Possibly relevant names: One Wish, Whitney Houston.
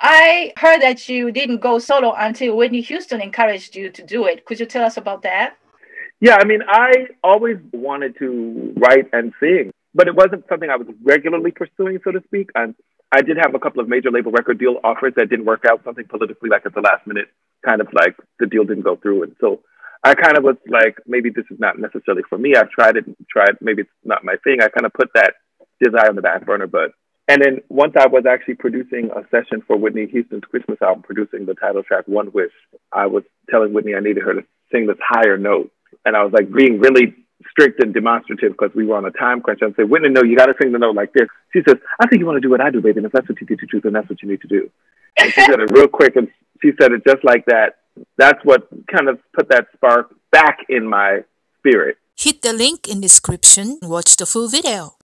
I heard that you didn't go solo until Whitney Houston encouraged you to do it. Could you tell us about that? Yeah, I mean, I always wanted to write and sing, but it wasn't something I was regularly pursuing, so to speak. And I did have a couple of major label record deal offers that didn't work out, something politically like at the last minute, kind of like the deal didn't go through. And so I kind of was like, maybe this is not necessarily for me. I've tried it and tried, maybe it's not my thing. I kind of put that desire on the back burner, but... And then once I was actually producing a session for Whitney Houston's Christmas album, producing the title track, One Wish, I was telling Whitney I needed her to sing this higher note. And I was like being really strict and demonstrative because we were on a time crunch. I'd say, Whitney, no, you got to sing the note like this. She says, I think you want to do what I do, baby. And if that's what you need to do, then that's what you need to do. And she said it real quick. And she said it just like that. That's what kind of put that spark back in my spirit. Hit the link in description. Watch the full video.